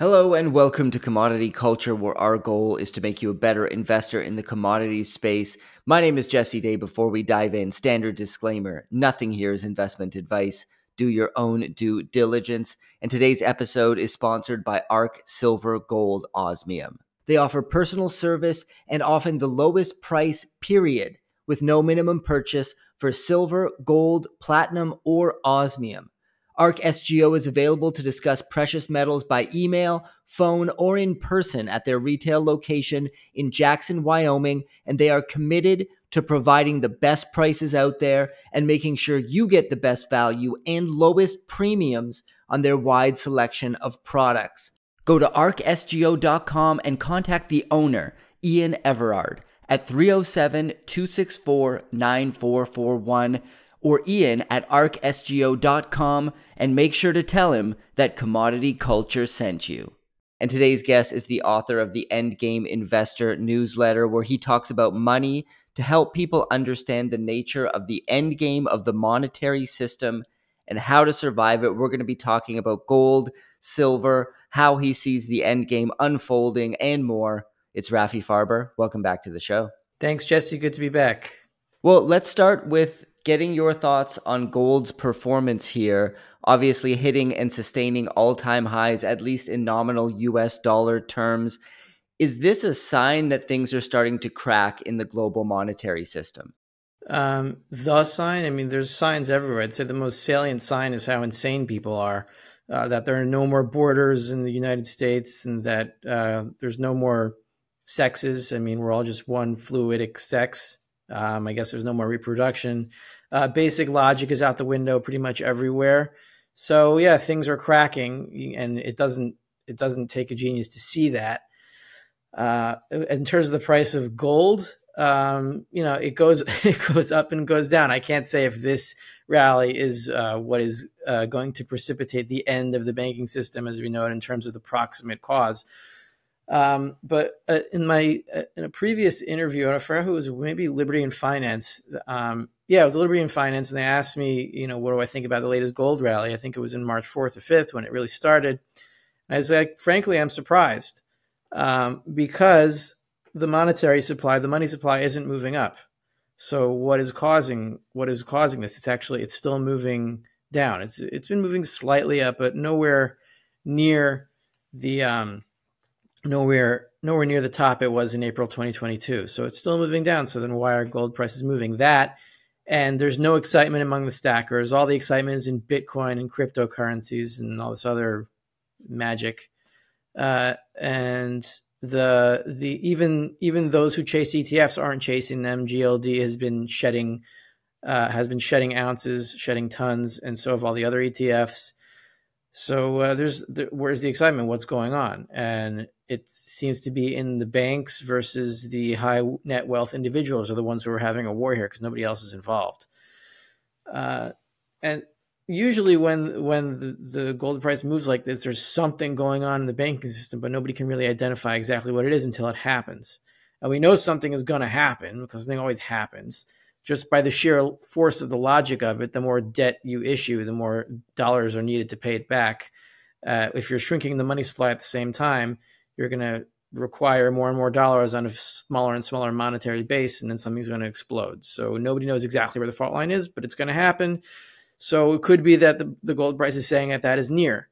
Hello and welcome to Commodity Culture, where our goal is to make you a better investor in the commodities space. My name is Jesse Day. Before we dive in, standard disclaimer, nothing here is investment advice. Do your own due diligence. And today's episode is sponsored by ARK Silver Gold Osmium. They offer personal service and often the lowest price period with no minimum purchase for silver, gold, platinum, or osmium. ARK SGO is available to discuss precious metals by email, phone, or in person at their retail location in Jackson, Wyoming, and they are committed to providing the best prices out there and making sure you get the best value and lowest premiums on their wide selection of products. Go to ArkSGO.com and contact the owner, Ian Everard, at 307-264-9441. Or Ian at ArkSGO.com, and make sure to tell him that Commodity Culture sent you. And today's guest is the author of the Endgame Investor newsletter, where he talks about money to help people understand the nature of the endgame of the monetary system and how to survive it. We're going to be talking about gold, silver, how he sees the endgame unfolding, and more. It's Rafi Farber. Welcome back to the show. Thanks, Jesse. Good to be back. Well, let's start with getting your thoughts on gold's performance here, obviously hitting and sustaining all-time highs, at least in nominal US dollar terms. Is this a sign that things are starting to crack in the global monetary system? The sign? I mean, there's signs everywhere. I'd say the most salient sign is how insane people are, that there are no more borders in the United States and that there's no more sexes. I mean, we're all just one fluidic sex. I guess there's no more reproduction. Basic logic is out the window pretty much everywhere. So yeah, things are cracking, and it doesn't take a genius to see that. In terms of the price of gold, you know, it goes up and goes down. I can't say if this rally is what is going to precipitate the end of the banking system as we know it in terms of the proximate cause. But in a previous interview, I forgot who it was, maybe Liberty and Finance. Yeah, it was Liberty and Finance, and they asked me, you know, what do I think about the latest gold rally? I think it was in March 4th or 5th when it really started. And I was like, frankly, I'm surprised because the monetary supply, the money supply, isn't moving up. So what is causing this? It's still moving down. It's been moving slightly up, but nowhere near the top it was in April 2022. So it's still moving down. So then why are gold prices moving? That, and there's no excitement among the stackers. All the excitement is in Bitcoin and cryptocurrencies and all this other magic. And even those who chase ETFs aren't chasing them. GLD has been shedding ounces, shedding tons, and so have all the other ETFs. So where's the excitement? What's going on? And it seems to be in the banks versus the high net wealth individuals are the ones who are having a war here because nobody else is involved. And usually when the gold price moves like this, there's something going on in the banking system, but nobody can really identify exactly what it is until it happens. And we know something is going to happen because something always happens. Just by the sheer force of the logic of it, the more debt you issue, the more dollars are needed to pay it back. If you're shrinking the money supply at the same time, you're going to require more and more dollars on a smaller and smaller monetary base, and then something's going to explode. So nobody knows exactly where the fault line is, but it's going to happen. So it could be that the gold price is saying that is near.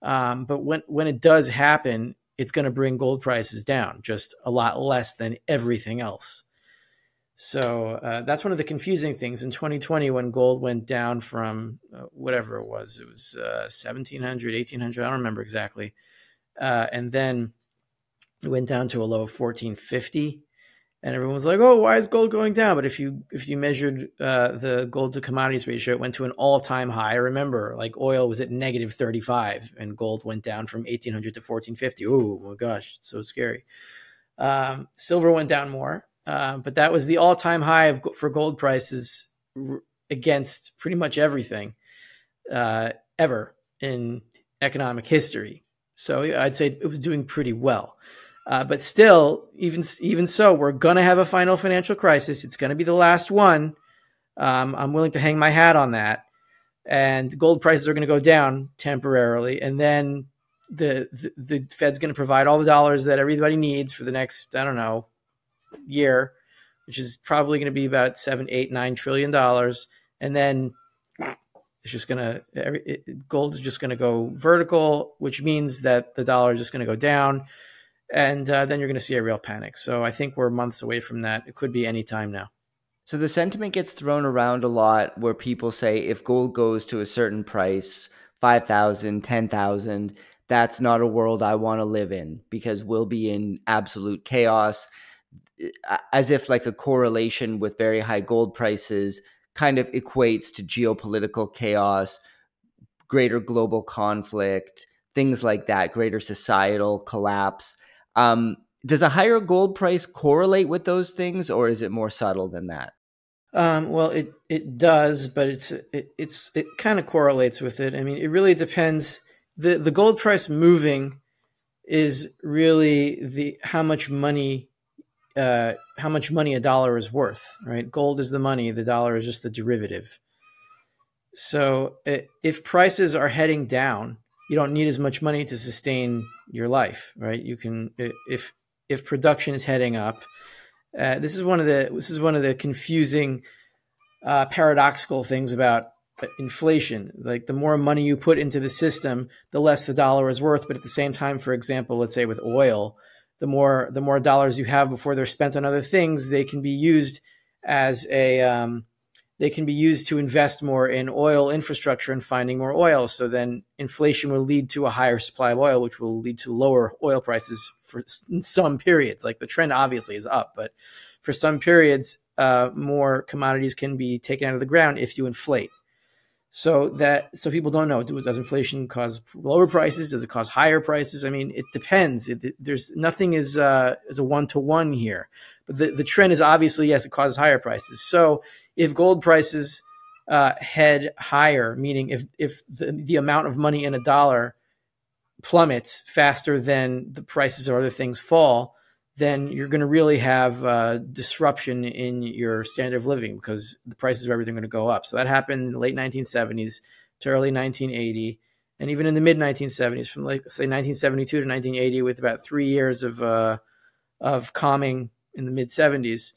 But when it does happen, it's going to bring gold prices down, just a lot less than everything else. So that's one of the confusing things. In 2020, when gold went down from whatever it was 1,700, 1,800, I don't remember exactly. And then it went down to a low of 1,450. And everyone was like, oh, why is gold going down? But if you measured the gold to commodities ratio, it went to an all-time high. I remember, like, oil was at negative 35, and gold went down from 1,800 to 1,450. Oh, my gosh, it's so scary. Silver went down more. But that was the all-time high for gold prices against pretty much everything ever in economic history. So I'd say it was doing pretty well. But still, even so, we're going to have a final financial crisis. It's going to be the last one. I'm willing to hang my hat on that. And gold prices are going to go down temporarily. And then the Fed's going to provide all the dollars that everybody needs for the next, I don't know, year, which is probably going to be about $7, 8, 9 trillion. And then it's just going to, gold is just going to go vertical, which means that the dollar is just going to go down. And then you're going to see a real panic. So I think we're months away from that. It could be any time now. So the sentiment gets thrown around a lot where people say if gold goes to a certain price, 5,000, 10,000, that's not a world I want to live in because we'll be in absolute chaos, as if like a correlation with very high gold prices kind of equates to geopolitical chaos, greater global conflict, things like that, greater societal collapse. Does a higher gold price correlate with those things, or is it more subtle than that? Well, it does, but it kind of correlates with it. I mean, it really depends. The gold price moving is really the how much money a dollar is worth, right? Gold is the money, the dollar is just the derivative. So if prices are heading down, you don't need as much money to sustain your life, right? You can if production is heading up. This is one of the confusing paradoxical things about inflation. Like the more money you put into the system, the less the dollar is worth. But at the same time, for example, let's say with oil, the more dollars you have before they're spent on other things, they can be used as a they can be used to invest more in oil infrastructure and finding more oil. So then inflation will lead to a higher supply of oil, which will lead to lower oil prices for some periods. Like the trend obviously is up, but for some periods, more commodities can be taken out of the ground if you inflate. So people don't know, does inflation cause lower prices? Does it cause higher prices? I mean, it depends. There's nothing is a one-to-one here. But the trend is obviously, yes, it causes higher prices. So if gold prices head higher, meaning if the amount of money in a dollar plummets faster than the prices of other things fall, then you're going to really have disruption in your standard of living because the prices of everything are going to go up. So that happened in the late 1970s to early 1980, and even in the mid 1970s, from like say 1972 to 1980, with about 3 years of calming in the mid 70s,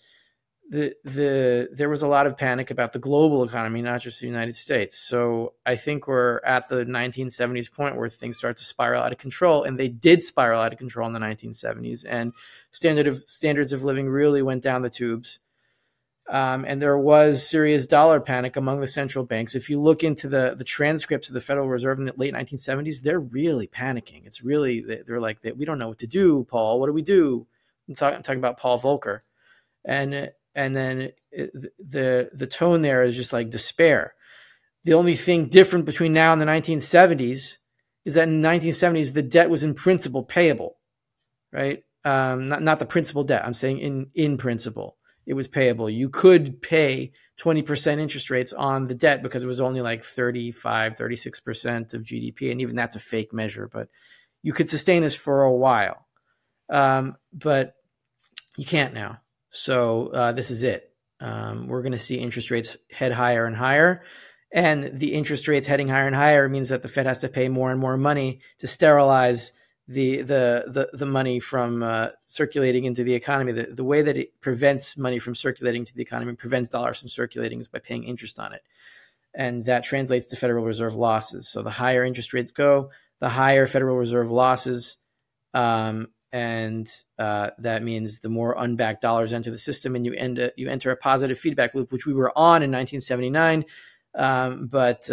there was a lot of panic about the global economy, not just the United States. So I think we're at the 1970s point where things start to spiral out of control, and they did spiral out of control in the 1970s, and standards of living really went down the tubes. And there was serious dollar panic among the central banks. If you look into the transcripts of the Federal Reserve in the late 1970s, they're really panicking. It's really, they're like, we don't know what to do, Paul. What do we do? I'm talking about Paul Volcker. And then the tone there is just like despair. The only thing different between now and the 1970s is that in the 1970s, the debt was in principle payable, right? Not the principal debt. I'm saying in principle, it was payable. You could pay 20% interest rates on the debt because it was only like 35, 36% of GDP. And even that's a fake measure, but you could sustain this for a while. But you can't now. So this is it. We're going to see interest rates head higher and higher. And the interest rates heading higher and higher means that the Fed has to pay more and more money to sterilize the money from circulating into the economy. The way that it prevents money from circulating to the economy, prevents dollars from circulating, is by paying interest on it. And that translates to Federal Reserve losses. So the higher interest rates go, the higher Federal Reserve losses. And that means the more unbacked dollars enter the system, and you enter a positive feedback loop, which we were on in 1979. But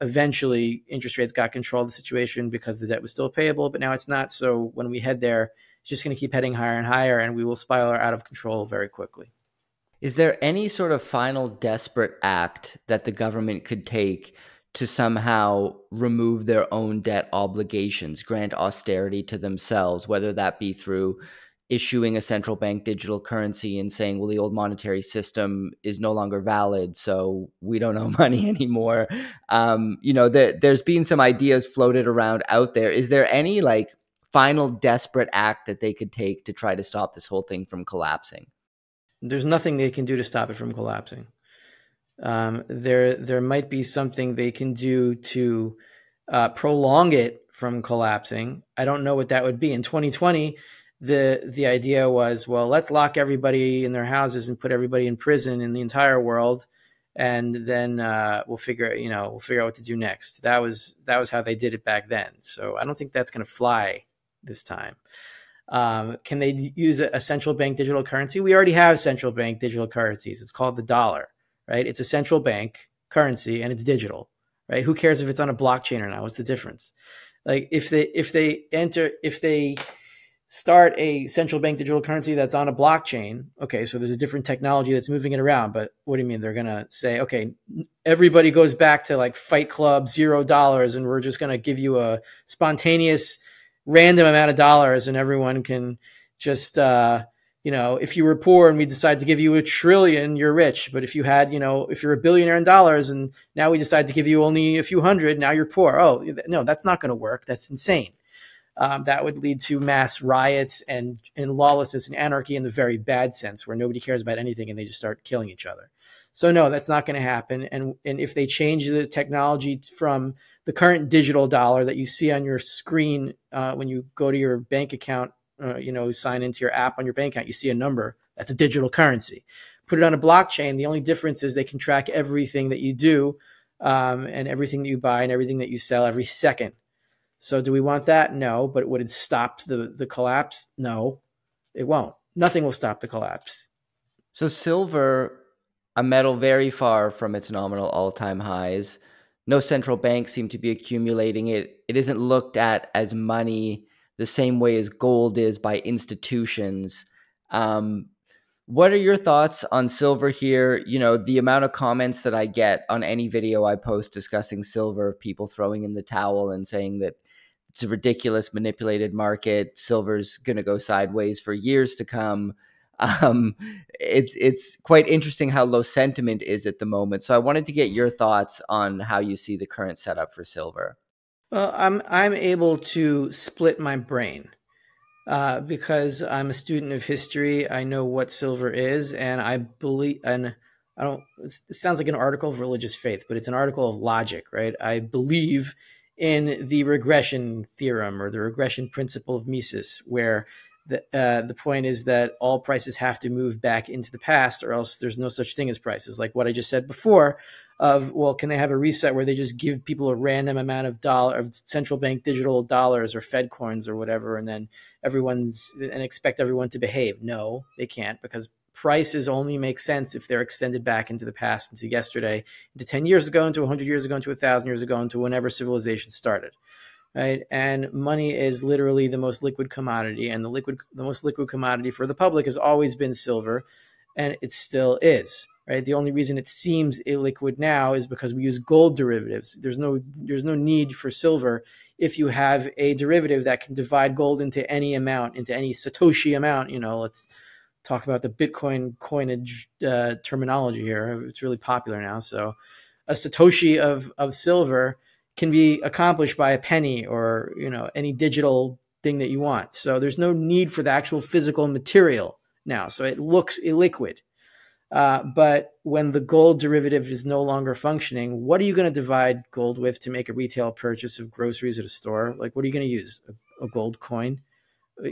eventually interest rates got control of the situation because the debt was still payable, but now it's not. So when we head there, it's just going to keep heading higher and higher, and we will spiral out of control very quickly. Is there any sort of final desperate act that the government could take to somehow remove their own debt obligations, grant austerity to themselves, whether that be through issuing a central bank digital currency and saying, well, the old monetary system is no longer valid, so we don't owe money anymore? You know, there's been some ideas floated around out there. Is there any like final desperate act that they could take to try to stop this whole thing from collapsing? There's nothing they can do to stop it from collapsing. There might be something they can do to prolong it from collapsing. I don't know what that would be. In 2020, the idea was, well, let's lock everybody in their houses and put everybody in prison in the entire world, and then we'll figure out what to do next. That was how they did it back then. So I don't think that's going to fly this time. Can they use a central bank digital currency? We already have central bank digital currencies. It's called the dollar, right? It's a central bank currency and it's digital, right? Who cares if it's on a blockchain or not? What's the difference? Like if they start a central bank digital currency that's on a blockchain, okay, so there's a different technology that's moving it around, but what do you mean they're going to say, okay, everybody goes back to like Fight Club, $0, and we're just going to give you a spontaneous random amount of dollars and everyone can just, if you were poor and we decide to give you $1 trillion, you're rich. But if you had, if you're a billionaire in dollars and now we decide to give you only a few hundred, now you're poor. Oh, no, that's not going to work. That's insane. That would lead to mass riots and lawlessness and anarchy in the very bad sense where nobody cares about anything and they just start killing each other. So no, that's not going to happen. And if they change the technology from the current digital dollar that you see on your screen when you go to your bank account, sign into your app on your bank account, you see a number. That's a digital currency. Put it on a blockchain. The only difference is they can track everything that you do and everything that you buy and everything that you sell every second. So do we want that? No. But would it stop the collapse? No, it won't. Nothing will stop the collapse. So silver, a metal very far from its nominal all-time highs. No central banks seem to be accumulating it. It isn't looked at as money the same way as gold is by institutions. What are your thoughts on silver here? The amount of comments that I get on any video I post discussing silver, people throwing in the towel and saying that it's a ridiculous, manipulated market. Silver's going to go sideways for years to come. It's quite interesting how low sentiment is at the moment. So I wanted to get your thoughts on how you see the current setup for silver. Well, I'm able to split my brain because I'm a student of history. I know what silver is, and I believe, and I don't, it sounds like an article of religious faith, but it's an article of logic, right? I believe in the regression theorem or the regression principle of Mises, where the point is that all prices have to move back into the past or else there's no such thing as prices. Like what I just said before of, well, can they have a reset where they just give people a random amount of central bank digital dollars or Fed coins or whatever, and then expect everyone to behave? No, they can't, because prices only make sense if they're extended back into the past, into yesterday, into 10 years ago, into 100 years ago, into 1,000 years ago, into whenever civilization started. Right? And money is literally the most liquid commodity, and the most liquid commodity for the public has always been silver, and it still is. Right? The only reason it seems illiquid now is because we use gold derivatives. There's no need for silver if you have a derivative that can divide gold into any amount, into any Satoshi amount. Let's talk about the Bitcoin coinage terminology here. It's really popular now. So a Satoshi of silver can be accomplished by a penny or, any digital thing that you want. So there's no need for the actual physical material now. So it looks illiquid. But when the gold derivative is no longer functioning, what are you going to divide gold with to make a retail purchase of groceries at a store? Like, what are you going to use? A gold coin?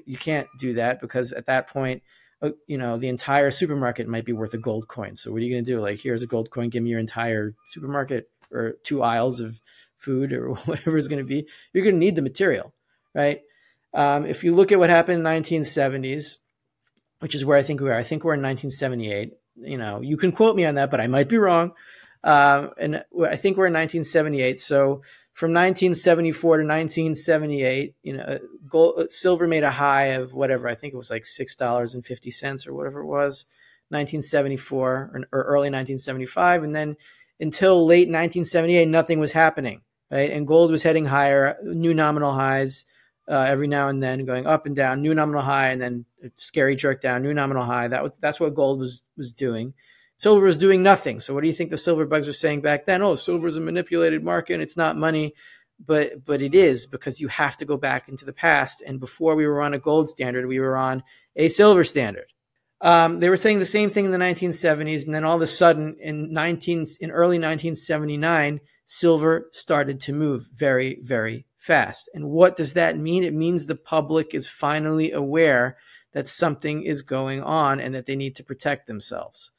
You can't do that, because at that point, the entire supermarket might be worth a gold coin. So what are you going to do? Like, here's a gold coin, give me your entire supermarket or two aisles of food or whatever it's going to be. You're going to need the material, right? If you look at what happened in 1970s, which is where I think we are. I think we're in 1978. You can quote me on that, but I might be wrong. And I think we're in 1978. So from 1974 to 1978, silver made a high of whatever. I think it was like $6.50 or whatever it was, 1974 or early 1975. And then until late 1978, nothing was happening, right? And gold was heading higher, new nominal highs every now and then, going up and down, new nominal high, and then a scary jerk down, new nominal high. That's what gold was doing. Silver was doing nothing. So what do you think the silver bugs were saying back then? Oh, silver is a manipulated market and it's not money. But it is, because you have to go back into the past. And before we were on a gold standard, we were on a silver standard. They were saying the same thing in the 1970s, and then all of a sudden in early 1979, silver started to move very, very fast. And what does that mean? It means the public is finally aware that something is going on and that they need to protect themselves,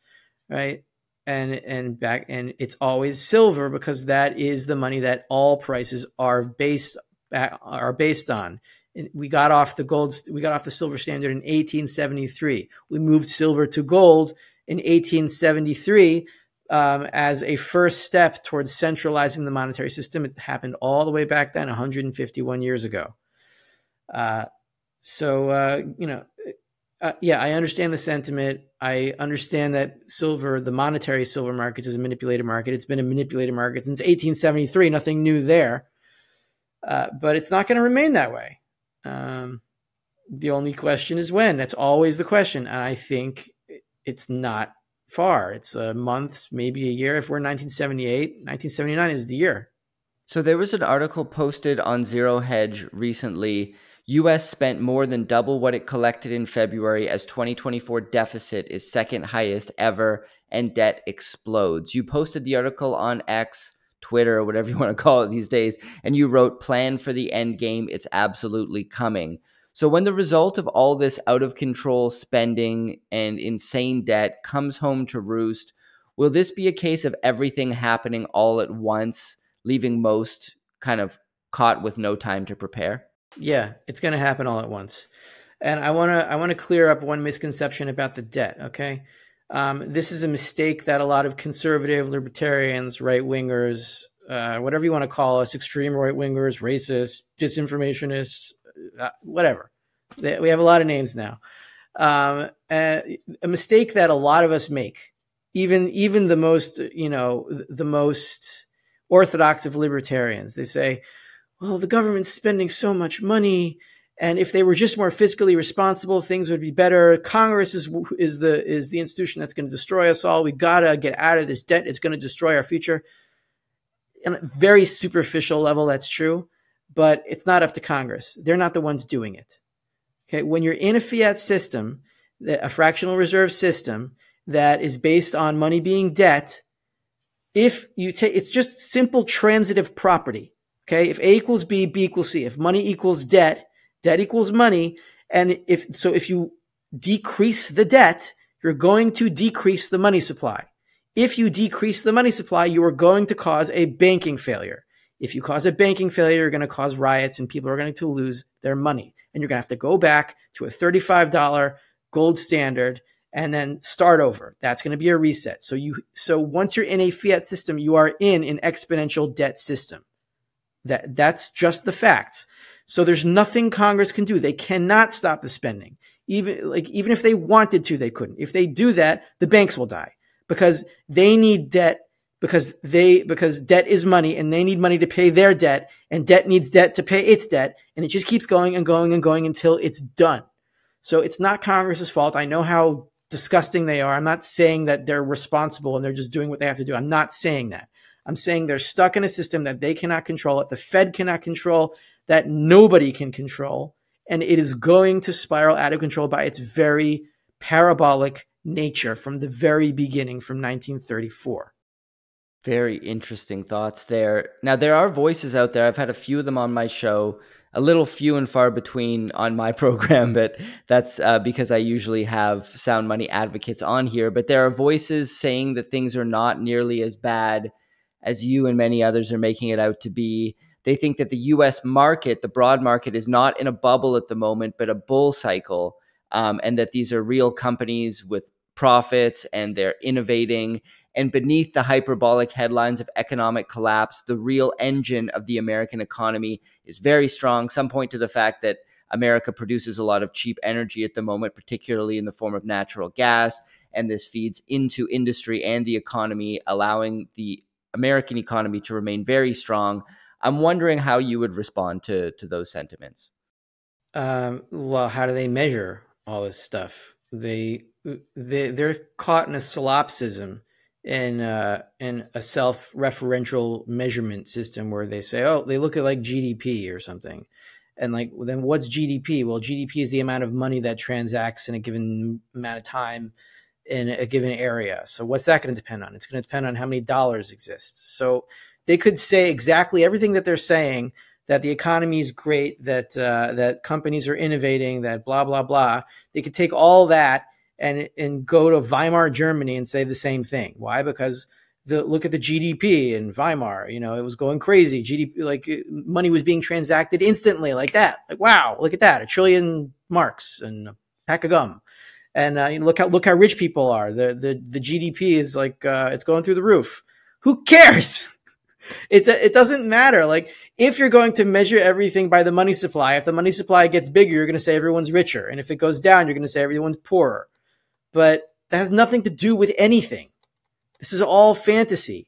right? And it's always silver because that is the money that all prices are based on. And we got off the gold, we got off the silver standard in 1873. We moved silver to gold in 1873 as a first step towards centralizing the monetary system. It happened all the way back then, 151 years ago. Yeah, I understand the sentiment. I understand that silver, the monetary silver markets, is a manipulated market. It's been a manipulated market since 1873. Nothing new there. But it's not going to remain that way. The only question is when. That's always the question. And I think it's not far. It's a month, maybe a year. If we're in 1978, 1979 is the year. So there was an article posted on Zero Hedge recently. U.S. spent more than double what it collected in February as 2024 deficit is second highest ever and debt explodes. You posted the article on X, Twitter, or whatever you want to call it these days, and you wrote, "Plan for the end game. It's absolutely coming." So when the result of all this out of control spending and insane debt comes home to roost, will this be a case of everything happening all at once, leaving most kind of caught with no time to prepare? Yeah, it's going to happen all at once. And I want to clear up one misconception about the debt, okay? This is a mistake that a lot of conservative libertarians, right-wingers, whatever you want to call us, extreme right-wingers, racists, disinformationists, whatever. We have a lot of names now. A mistake that a lot of us make, even the most, you know, the most orthodox of libertarians. They say, well, the government's spending so much money, and if they were just more fiscally responsible, things would be better. Congress is the institution that's going to destroy us all. We gotta get out of this debt. It's going to destroy our future. On a very superficial level, that's true, but it's not up to Congress. They're not the ones doing it. Okay, when you're in a fiat system, a fractional reserve system that is based on money being debt, if you take, it's just simple transitive property. Okay, if A equals B, B equals C. If money equals debt, debt equals money. And if you decrease the debt, you're going to decrease the money supply. If you decrease the money supply, you are going to cause a banking failure. If you cause a banking failure, you're going to cause riots and people are going to lose their money. And you're going to have to go back to a $35 gold standard and then start over. That's going to be a reset. So once you're in a fiat system, you are in an exponential debt system. That's just the facts. So there's nothing Congress can do. They cannot stop the spending. Even if they wanted to, they couldn't. If they do that, the banks will die because they need debt because debt is money and they need money to pay their debt, and debt needs debt to pay its debt, and it just keeps going and going and going until it's done. So it's not Congress's fault. I know how disgusting they are. I'm not saying that they're responsible and they're just doing what they have to do. I'm not saying that. I'm saying they're stuck in a system that they cannot control, that the Fed cannot control, that nobody can control, and it is going to spiral out of control by its very parabolic nature from the very beginning, from 1934. Very interesting thoughts there. Now, there are voices out there. I've had a few of them on my show, a little few and far between on my program, but that's because I usually have sound money advocates on here. But there are voices saying that things are not nearly as bad as you and many others are making it out to be. They think that the U.S. market, the broad market, is not in a bubble at the moment, but a bull cycle, and that these are real companies with profits and they're innovating. And beneath the hyperbolic headlines of economic collapse, the real engine of the American economy is very strong. Some point to the fact that America produces a lot of cheap energy at the moment, particularly in the form of natural gas, and this feeds into industry and the economy, allowing the American economy to remain very strong. I'm wondering how you would respond to those sentiments. Well, how do they measure all this stuff? They're caught in a solipsism, in a self-referential measurement system where they say, oh, they look at like GDP or something. And like, well, then what's GDP? Well, GDP is the amount of money that transacts in a given amount of time in a given area. So what's that going to depend on? It's going to depend on how many dollars exist. So they could say exactly everything that they're saying that the economy is great, that that companies are innovating, that blah, blah, blah. They could take all that and go to Weimar Germany and say the same thing. Why? Because look at the GDP in Weimar, you know, it was going crazy. GDP, like money was being transacted instantly like that. Like, wow, look at that. $1 trillion marks and a pack of gum. And you know, look how rich people are. The GDP is like, it's going through the roof. Who cares? It doesn't matter. Like, if you're going to measure everything by the money supply, if the money supply gets bigger, you're going to say everyone's richer. And if it goes down, you're going to say everyone's poorer. But that has nothing to do with anything. This is all fantasy,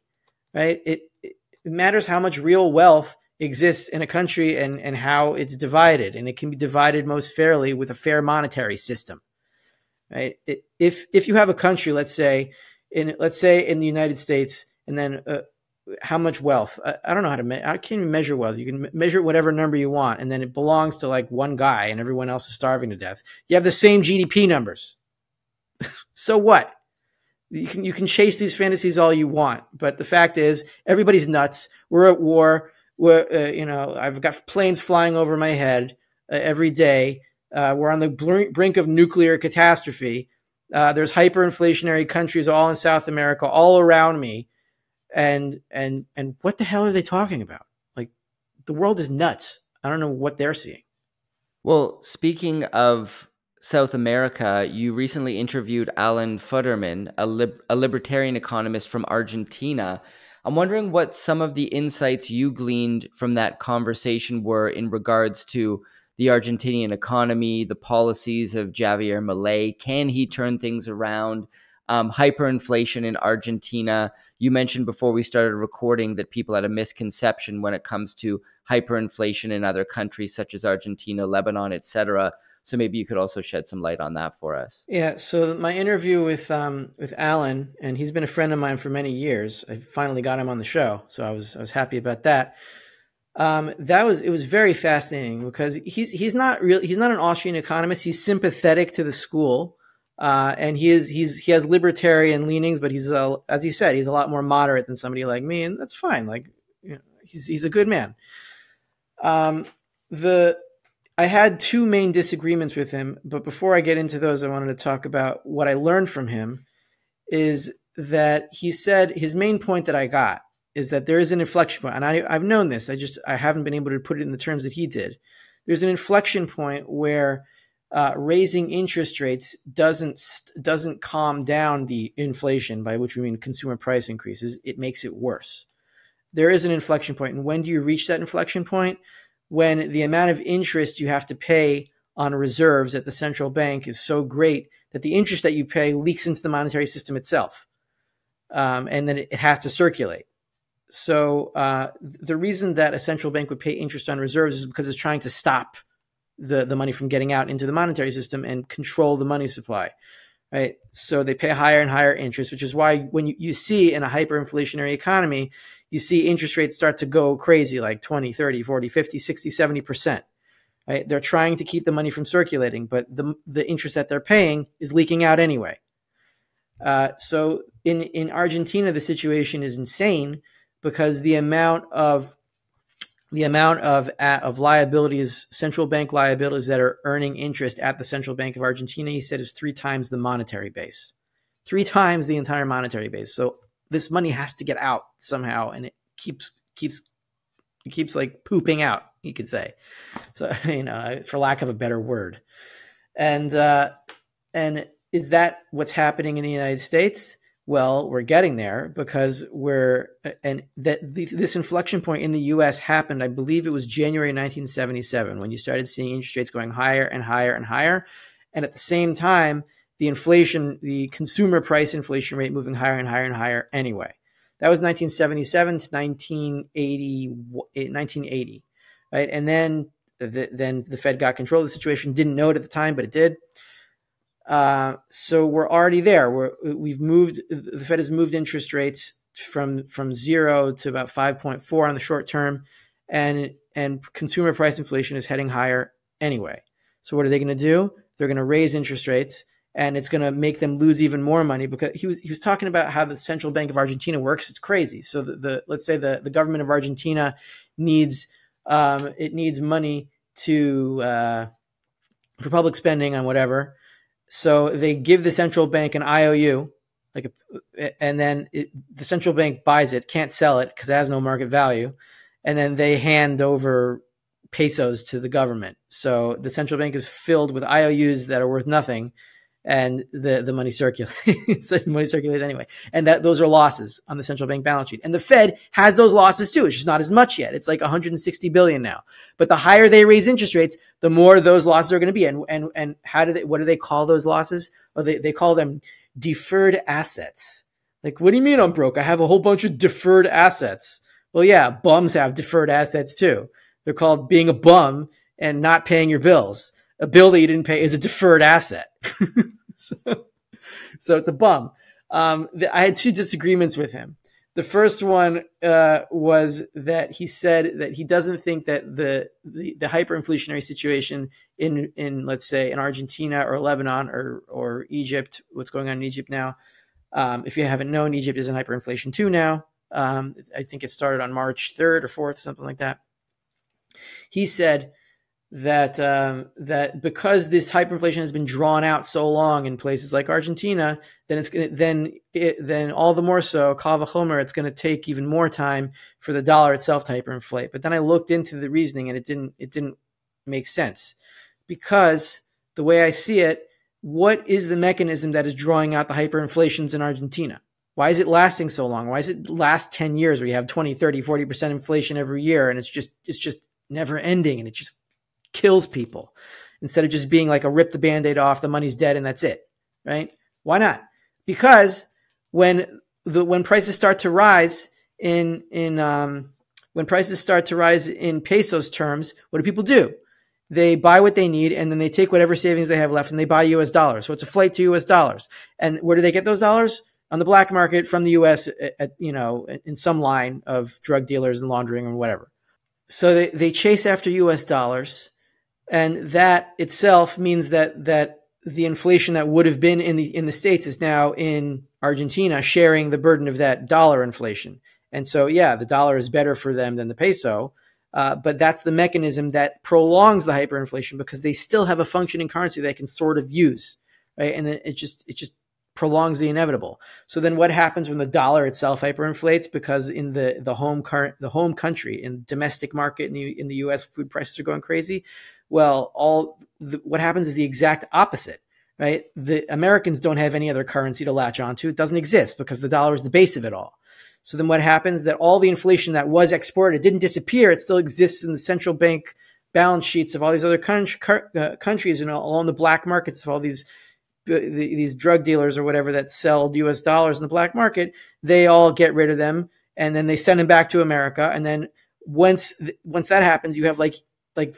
right? It matters how much real wealth exists in a country and how it's divided. And it can be divided most fairly with a fair monetary system, right? If you have a country, let's say in the United States, and then how much wealth? I don't know how to measure. I can't even measure wealth. You can measure whatever number you want, and then it belongs to like one guy, and everyone else is starving to death. You have the same GDP numbers. So what? You can chase these fantasies all you want, but the fact is, everybody's nuts. We're at war. You know, I've got planes flying over my head every day. We're on the brink of nuclear catastrophe. There's hyperinflationary countries all in South America, all around me. And what the hell are they talking about? Like, the world is nuts. I don't know what they're seeing. Well, speaking of South America, you recently interviewed Alan Futterman, a libertarian economist from Argentina. I'm wondering what some of the insights you gleaned from that conversation were in regards to the Argentinian economy, the policies of Javier Milei. Can he turn things around? Hyperinflation in Argentina. You mentioned before we started recording that people had a misconception when it comes to hyperinflation in other countries such as Argentina, Lebanon, etc. So maybe you could also shed some light on that for us. Yeah. So my interview with Alan, and he's been a friend of mine for many years. I finally got him on the show, so I was happy about that. It was very fascinating because he's not an Austrian economist. He's sympathetic to the school. And he has libertarian leanings, but he's, as he said, he's a lot more moderate than somebody like me, and that's fine. Like, you know, he's a good man. I had two main disagreements with him, but before I get into those, I wanted to talk about what I learned from him. Is that he said his main point that I got is that there is an inflection point, and I've known this. I haven't been able to put it in the terms that he did. There's an inflection point where raising interest rates doesn't calm down the inflation, by which we mean consumer price increases. It makes it worse. There is an inflection point. And when do you reach that inflection point? When the amount of interest you have to pay on reserves at the central bank is so great that the interest that you pay leaks into the monetary system itself. And then it has to circulate. So the reason that a central bank would pay interest on reserves is because it's trying to stop the money from getting out into the monetary system and control the money supply, right? So they pay higher and higher interest, which is why when you see in a hyperinflationary economy, you see interest rates start to go crazy, like 20, 30, 40, 50, 60, 70%, right? They're trying to keep the money from circulating, but the interest that they're paying is leaking out anyway. So in Argentina, the situation is insane because the amount of liabilities, central bank liabilities that are earning interest at the Central Bank of Argentina, he said, is 3 times the monetary base, 3 times the entire monetary base. So this money has to get out somehow, and it keeps like pooping out, you could say. So, you know, for lack of a better word. And is that what's happening in the United States? Well, we're getting there because this inflection point in the U.S. happened, I believe it was January 1977, when you started seeing interest rates going higher and higher and higher. And at the same time, the consumer price inflation rate moving higher and higher and higher anyway. That was 1977 to 1980, right? And then the Fed got control of the situation. Didn't know it at the time, but it did. So we're already there. The Fed has moved interest rates from 0 to about 5.4 on the short term, and consumer price inflation is heading higher anyway. So what are they going to do? They're going to raise interest rates, and it's going to make them lose even more money, because he was talking about how the Central Bank of Argentina works. It's crazy. So let's say the government of Argentina needs It needs money to for public spending on whatever. So they give the central bank an IOU, like, and then the central bank buys it, can't sell it because it has no market value, and then they hand over pesos to the government. So the central bank is filled with IOUs that are worth nothing, and the money circulates. Money circulates anyway, and that those are losses on the central bank balance sheet. And the Fed has those losses too. It's just not as much yet. It's like 160 billion now. But the higher they raise interest rates, the more those losses are going to be. And how do they? What do they call those losses? Or they call them deferred assets. Like, what do you mean I'm broke? I have a whole bunch of deferred assets. Well, yeah, bums have deferred assets too. They're called being a bum and not paying your bills. A bill that you didn't pay is a deferred asset. so it's a bum. I had two disagreements with him. The first one was that he said that he doesn't think that the hyperinflationary situation in let's say in Argentina or Lebanon or Egypt, what's going on in Egypt now. If you haven't known, Egypt is in hyperinflation too now. I think it started on March 3rd or 4th, something like that. He said that that because this hyperinflation has been drawn out so long in places like Argentina, then it's gonna, then all the more so, kal v'chomer, it's going to take even more time for the dollar itself to hyperinflate. But then I looked into the reasoning, and it didn't make sense, because the way I see it, what is the mechanism that is drawing out the hyperinflations in Argentina? Why is it lasting so long? Why is it last 10 years where you have 20, 30, 40% inflation every year, and it's just never ending, and it just kills people instead of just being like a rip the band-aid off, the money's dead and that's it, right? Why not? Because when prices start to rise when prices start to rise in pesos terms, what do people do? They buy what they need, and then they take whatever savings they have left and they buy US dollars. So it's a flight to US dollars. And where do they get those dollars? On the black market from the US at in some line of drug dealers and laundering or whatever. So they chase after U.S. dollars, and that itself means that the inflation that would have been in the States is now in Argentina, sharing the burden of that dollar inflation. And so, yeah, the dollar is better for them than the peso, but that's the mechanism that prolongs the hyperinflation, because they still have a functioning currency they can sort of use, right? And then it just prolongs the inevitable. So then what happens when the dollar itself hyperinflates? Because in the home country, in the domestic market, in the US, food prices are going crazy. Well, what happens is the exact opposite, right? The Americans don't have any other currency to latch onto. It doesn't exist, because the dollar is the base of it all. So then what happens that all the inflation that was exported, it didn't disappear. It still exists in the central bank balance sheets of all these other countries and all on the black markets of all these drug dealers or whatever that sell U.S. dollars in the black market. They all get rid of them, and then they send them back to America. And then once that happens, you have like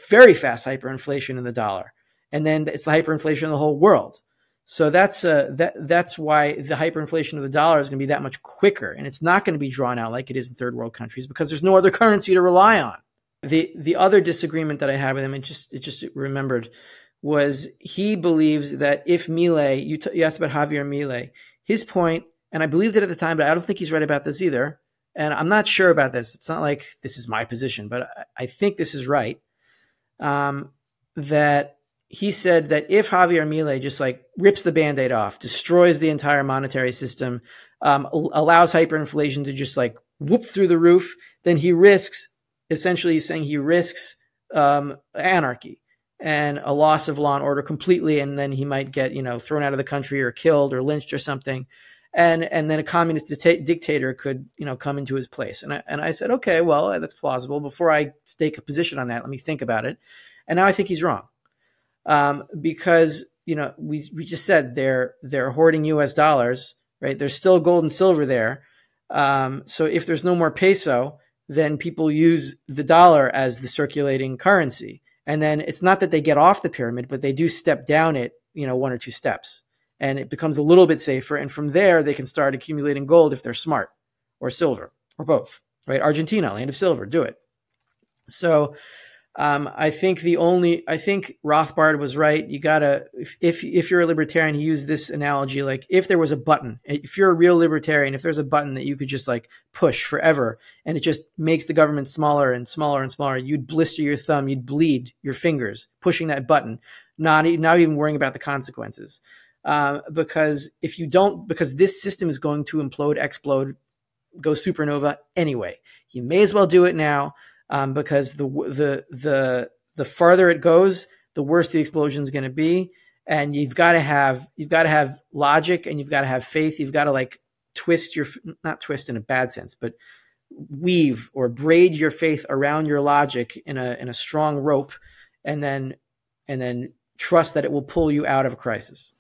very fast hyperinflation in the dollar, and then it's the hyperinflation in the whole world. So that's why the hyperinflation of the dollar is going to be that much quicker, and it's not going to be drawn out like it is in third world countries, because there's no other currency to rely on. The other disagreement that I had with him, it just remembered, was he believes that if Milei, you asked about Javier Milei, his point, and I believed it at the time, but I don't think he's right about this either, and I'm not sure about this. It's not like this is my position, but I think this is right, that he said that if Javier Milei just like rips the Band-Aid off, destroys the entire monetary system, allows hyperinflation to just like whoop through the roof, then he risks, essentially he's saying he risks anarchy and a loss of law and order completely, and then he might get thrown out of the country or killed or lynched or something, and then a communist dictator could come into his place. And I said, okay, well, that's plausible. Before I stake a position on that, let me think about it. And now I think he's wrong, because we just said they're hoarding U.S. dollars, right? There's still gold and silver there, so if there's no more peso, then people use the dollar as the circulating currency. And then it's not that they get off the pyramid, but they do step down it, one or two steps, and it becomes a little bit safer. And from there, they can start accumulating gold if they're smart, or silver, or both, right? Argentina, land of silver, do it. So I think Rothbard was right. You gotta, if you're a libertarian, he used this analogy, like if there was a button, if you're a real libertarian, if there's a button that you could just like push forever and it just makes the government smaller and smaller and smaller, you'd blister your thumb, you'd bleed your fingers pushing that button, not even worrying about the consequences. Because if you don't, because this system is going to implode, explode, go supernova anyway, you may as well do it now. Because the farther it goes, the worse the explosion is going to be, and you've got to have logic, and you've got to have faith. You've got to like twist your, not twist in a bad sense, but weave or braid your faith around your logic in a strong rope, and then trust that it will pull you out of a crisis.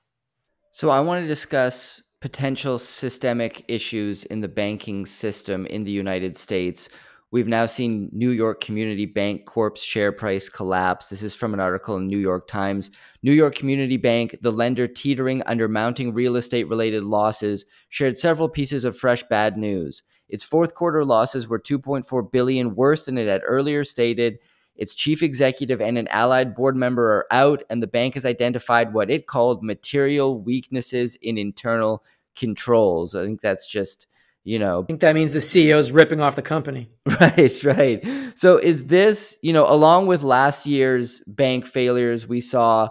So I want to discuss potential systemic issues in the banking system in the United States. We've now seen New York Community Bancorp's share price collapse. This is from an article in New York Times. New York Community Bank, the lender teetering under mounting real estate-related losses, shared several pieces of fresh bad news. Its fourth quarter losses were $2.4 billion worse than it had earlier stated. Its chief executive and an allied board member are out, and the bank has identified what it called material weaknesses in internal controls. I think that's just... I think that means the CEO is ripping off the company. Right, right. So is this, along with last year's bank failures we saw,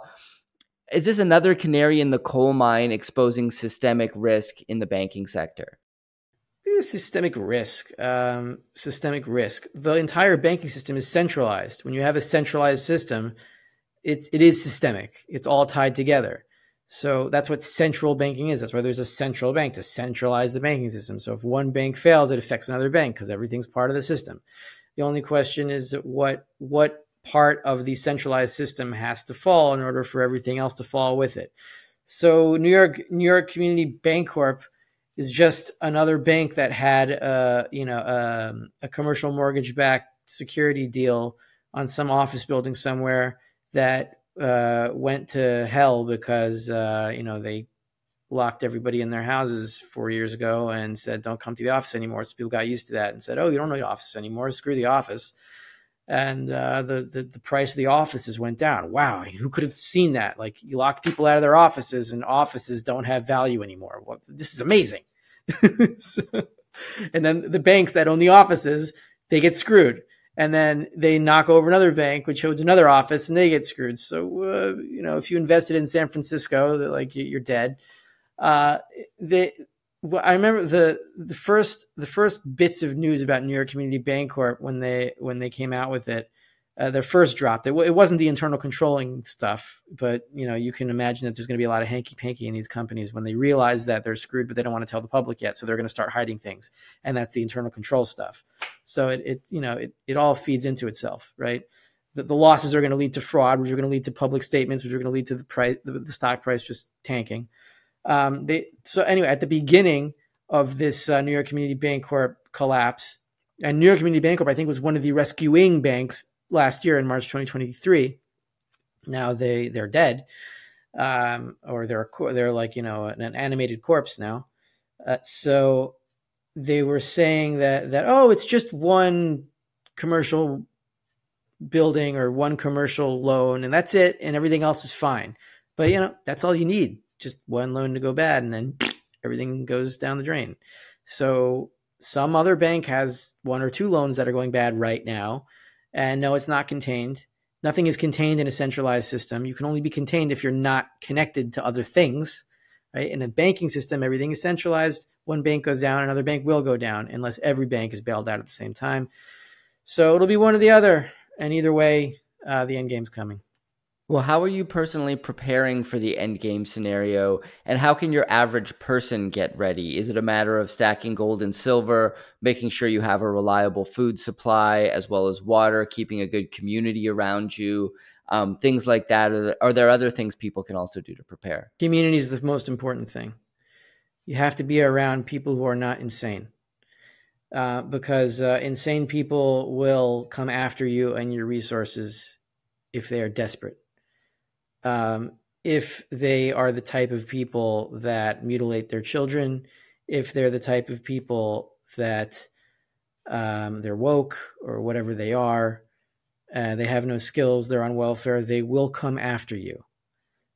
is this another canary in the coal mine exposing systemic risk in the banking sector? Systemic risk. The entire banking system is centralized. When you have a centralized system, it is systemic. It's all tied together. So that's what central banking is. That's why there's a central bank to centralize the banking system. So if one bank fails, it affects another bank because everything's part of the system. The only question is what part of the centralized system has to fall in order for everything else to fall with it. So New York Community Bancorp is just another bank that had a commercial mortgage-backed security deal on some office building somewhere that went to hell because, they locked everybody in their houses 4 years ago and said, don't come to the office anymore. So people got used to that and said, oh, you don't need office anymore. Screw the office. And the price of the offices went down. Wow. Who could have seen that? Like you lock people out of their offices and offices don't have value anymore. Well, this is amazing. So, and then the banks that own the offices, they get screwed. And then they knock over another bank, which holds another office, and they get screwed. So, if you invested in San Francisco, like you're dead. I remember the first bits of news about New York Community Bancorp when they came out with it. Their first drop, it wasn't the internal controlling stuff, but you can imagine that there's going to be a lot of hanky-panky in these companies when they realize that they're screwed, but they don't want to tell the public yet, so they're going to start hiding things, and that's the internal control stuff. So it all feeds into itself, right? The losses are going to lead to fraud, which are going to lead to public statements, which are going to lead to the price, the stock price just tanking. At the beginning of this New York Community Bancorp collapse, and New York Community Bancorp, I think, was one of the rescuing banks last year in March 2023. Now they're dead, or they're like an animated corpse now. So they were saying that oh, it's just one commercial building or one commercial loan, and that's it, and everything else is fine. But that's all you need, just one loan to go bad, and then everything goes down the drain. So some other bank has one or two loans that are going bad right now. And no, it's not contained. Nothing is contained in a centralized system. You can only be contained if you're not connected to other things, right? In a banking system, everything is centralized. One bank goes down, another bank will go down, unless every bank is bailed out at the same time. So it'll be one or the other. And either way, the end game's coming. Well, how are you personally preparing for the end game scenario, and how can your average person get ready? Is it a matter of stacking gold and silver, making sure you have a reliable food supply as well as water, keeping a good community around you, things like that? Are there other things people can also do to prepare? Community is the most important thing. You have to be around people who are not insane, because insane people will come after you and your resources if they are desperate. If they are the type of people that mutilate their children, if they're the type of people that they're woke or whatever they are, They have no skills. They're on welfare. They will come after you.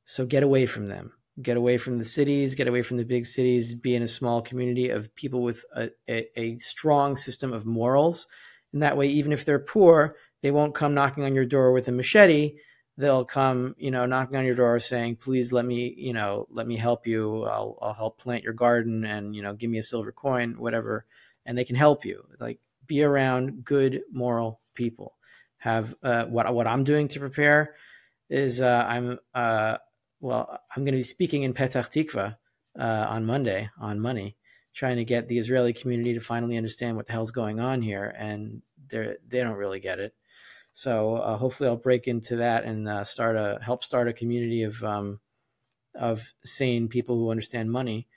So get away from them. Get away from the cities. Get away from the big cities. Be in a small community of people with a strong system of morals. And that way, even if they're poor, they won't come knocking on your door with a machete. They'll come, you know, knocking on your door saying, please let me, you know, let me help you. I'll help plant your garden and, you know, give me a silver coin, whatever. And they can help you. Like, be around good, moral people. Have what I'm doing to prepare is I'm going to be speaking in Petach Tikva on Monday on money, trying to get the Israeli community to finally understand what the hell's going on here. And they don't really get it. So hopefully I'll break into that and help start a community of sane people who understand money.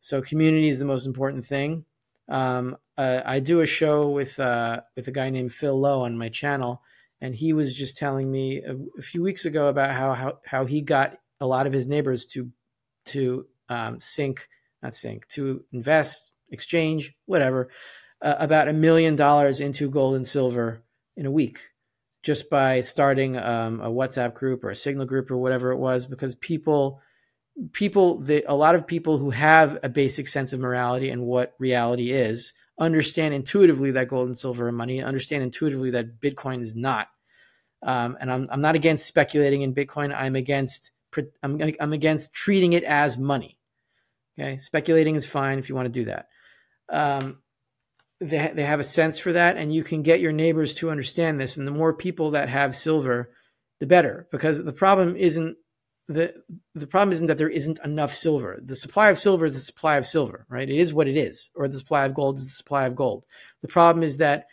So community is the most important thing. I do a show with a guy named Phil Lowe on my channel, and he was just telling me a few weeks ago about how he got a lot of his neighbors to invest, exchange, whatever, about $1 million into gold and silver in a week, just by starting a WhatsApp group or a Signal group or whatever it was, because a lot of people who have a basic sense of morality and what reality is understand intuitively that gold and silver are money, understand intuitively that Bitcoin is not. And I'm not against speculating in Bitcoin. I'm against treating it as money. Okay, speculating is fine if you want to do that. They have a sense for that, and you can get your neighbors to understand this. And the more people that have silver, the better, because the problem isn't. The problem isn't that there isn't enough silver. The supply of silver is the supply of silver, right? It is what it is. Or the supply of gold is the supply of gold. The problem is that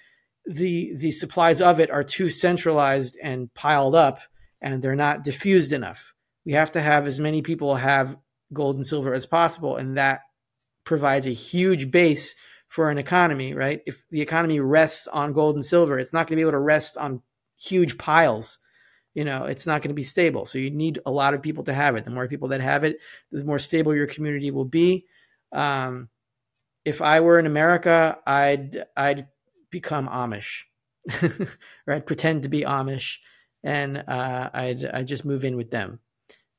the supplies of it are too centralized and piled up, and they're not diffused enough. We have to have as many people have gold and silver as possible, and that provides a huge base for an economy, right? If the economy rests on gold and silver, it's not going to be able to rest on huge piles. You know, it's not going to be stable. So you need a lot of people to have it. The more people that have it, the more stable your community will be. If I were in America, I'd become Amish, or I'd pretend to be Amish, and I'd just move in with them.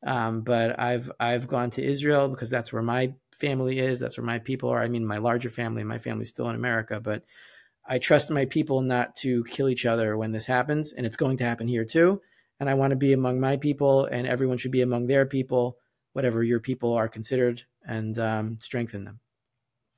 But I've gone to Israel because that's where my family is. That's where my people are. I mean, my larger family. My family's still in America, but I trust my people not to kill each other when this happens, and it's going to happen here too. And I want to be among my people, and everyone should be among their people, whatever your people are considered, and strengthen them.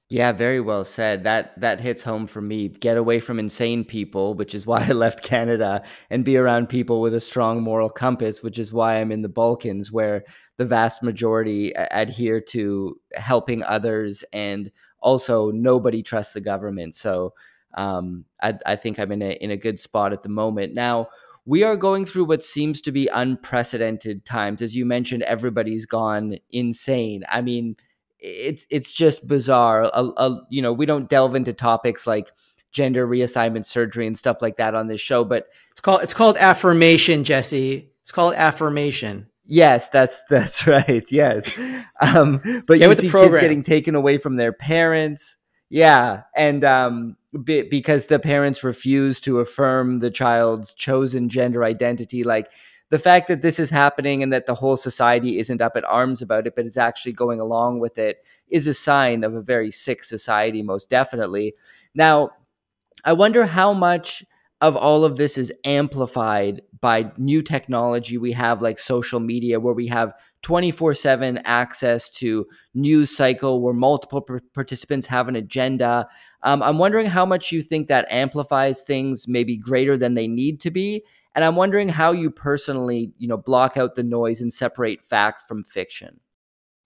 Yeah, very well said. That hits home for me. Get away from insane people, which is why I left Canada, and be around people with a strong moral compass, which is why I'm in the Balkans, where the vast majority adhere to helping others, and also nobody trusts the government. So I think I'm in a good spot at the moment. Now, we are going through what seems to be unprecedented times. As you mentioned, everybody's gone insane. I mean, it's just bizarre. You know, we don't delve into topics like gender reassignment surgery and stuff like that on this show, but it's called affirmation, Jesse. It's called affirmation. Yes, that's right. Yes. But you see kids getting taken away from their parents. Yeah. And, because the parents refuse to affirm the child's chosen gender identity. Like, the fact that this is happening and that the whole society isn't up at arms about it, but it's actually going along with it, is a sign of a very sick society, most definitely. Now, I wonder how much of all of this is amplified by new technology we have, like social media, where we have 24/7 access to news cycle, where multiple participants have an agenda. I'm wondering how much you think that amplifies things, maybe greater than they need to be. And I'm wondering how you personally, you know, block out the noise and separate fact from fiction.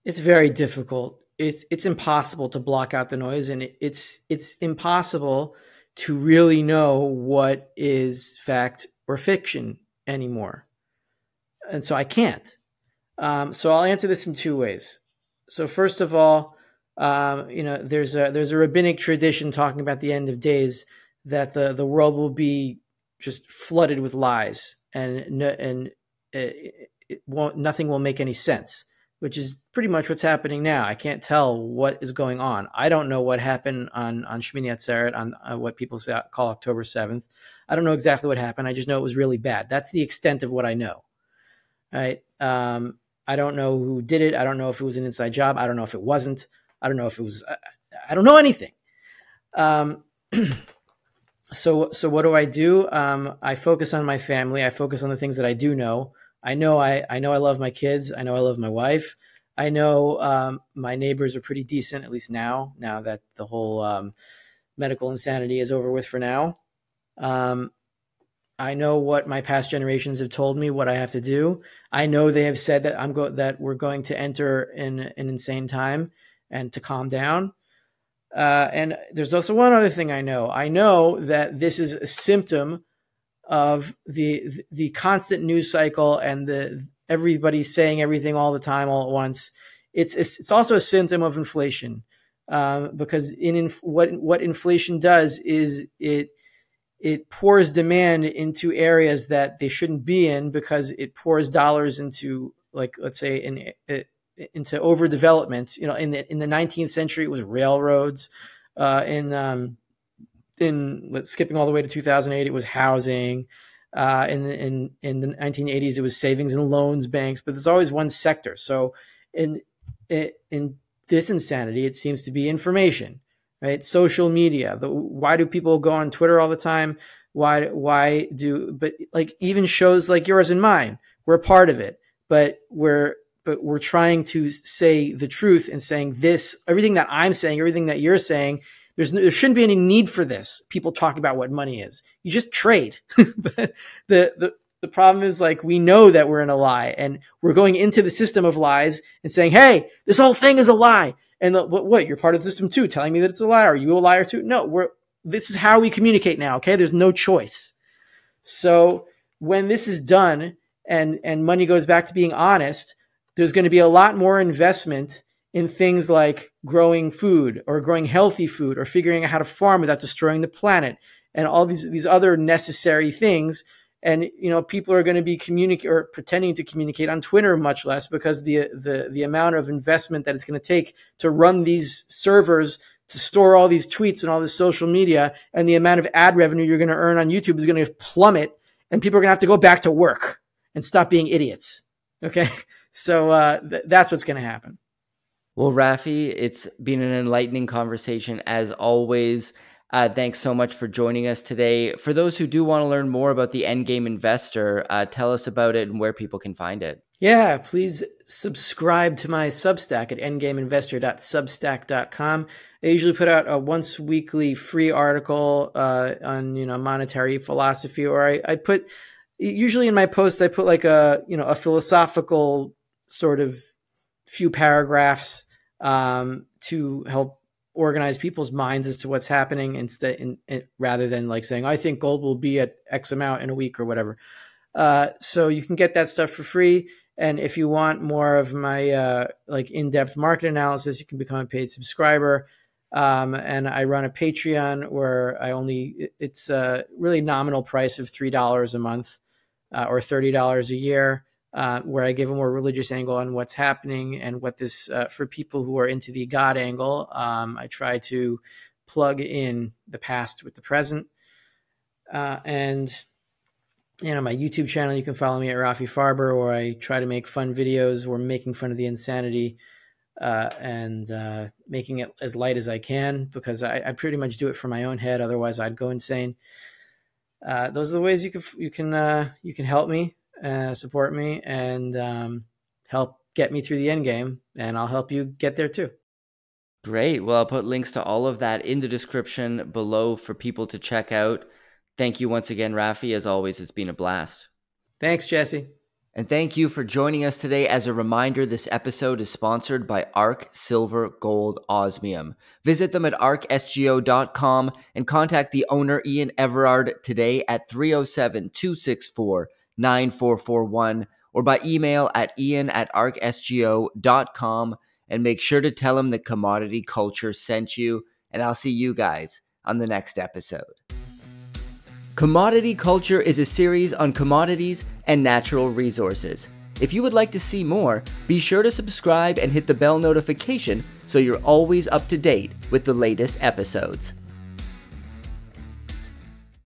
It's very difficult. It's impossible to block out the noise, and it's impossible to really know what is fact or fiction anymore. And so I can't. So I'll answer this in two ways. So first of all, you know, there's a rabbinic tradition talking about the end of days, that the world will be just flooded with lies, and nothing will make any sense. which is pretty much what's happening now. I can't tell what is going on. I don't know what happened on Shemini Atzeret, on what people call October 7th. I don't know exactly what happened. I just know it was really bad. That's the extent of what I know. All right. I don't know who did it. I don't know if it was an inside job. I don't know if it wasn't. I don't know if it was, I don't know anything. So what do? I focus on my family. I focus on the things that I do know. I know I love my kids. I know I love my wife. I know my neighbors are pretty decent, at least now that the whole medical insanity is over with for now. I know what my past generations have told me, what I have to do. I know they have said that we're going to enter in an insane time and to calm down. And there's also one other thing I know. I know that this is a symptom of the constant news cycle and everybody saying everything all the time, all at once. It's also a symptom of inflation, because what inflation does is it pours demand into areas that they shouldn't be in, because it pours dollars into, like, let's say into overdevelopment. You know, in the 19th century, it was railroads. Skipping all the way to 2008, it was housing. In the 1980s, it was savings and loans banks. But there's always one sector. So in this insanity, it seems to be information, right? Social media. Why do people go on Twitter all the time? But like even shows like yours and mine, we're a part of it, but we're trying to say the truth and saying this, everything that I'm saying, everything that you're saying, there shouldn't be any need for this. People talk about what money is. You just trade. But the problem is, like, we know that we're in a lie, and we're going into the system of lies and saying, hey, this whole thing is a lie. And what? You're part of the system too, telling me that it's a lie. Are you a liar too? No, this is how we communicate now. Okay. There's no choice. So when this is done and money goes back to being honest, there's going to be a lot more investment in things like growing food or growing healthy food or figuring out how to farm without destroying the planet and all these other necessary things. And, you know, people are going to be pretending to communicate on Twitter much less, because the amount of investment that it's going to take to run these servers, to store all these tweets and all this social media, and the amount of ad revenue you're going to earn on YouTube is going to plummet, and people are going to have to go back to work and stop being idiots. Okay. So that's what's going to happen. Well, Rafi, it's been an enlightening conversation as always. Thanks so much for joining us today. For those who do want to learn more about the Endgame Investor, tell us about it and where people can find it. Yeah, please subscribe to my Substack at endgameinvestor.substack.com. I usually put out a once weekly free article on, you know, monetary philosophy, or I put, usually in my posts, I put like a, you know, a philosophical sort of few paragraphs to help organize people's minds as to what's happening, instead, rather than like saying, I think gold will be at X amount in a week or whatever. So you can get that stuff for free. And if you want more of my like in-depth market analysis, you can become a paid subscriber. And I run a Patreon where it's a really nominal price of $3 a month or $30 a year. Where I give a more religious angle on what's happening and what this, for people who are into the God angle, I try to plug in the past with the present. And, you know, my YouTube channel, you can follow me at Rafi Farber, where I try to make fun videos. We're making fun of the insanity and making it as light as I can, because I pretty much do it for my own head. Otherwise, I'd go insane. Those are the ways you can help me. Support me and help get me through the end game, and I'll help you get there too. Great. Well, I'll put links to all of that in the description below for people to check out. Thank you once again, Rafi. As always, it's been a blast. Thanks, Jesse. And thank you for joining us today. As a reminder, this episode is sponsored by ARK Silver Gold Osmium. Visit them at ArkSGO.com and contact the owner, Ian Everard, today at 307-264-9441, or by email at ian@arksgo.com, and make sure to tell him that Commodity Culture sent you, and I'll see you guys on the next episode. Commodity Culture is a series on commodities and natural resources. If you would like to see more, be sure to subscribe and hit the bell notification so you're always up to date with the latest episodes.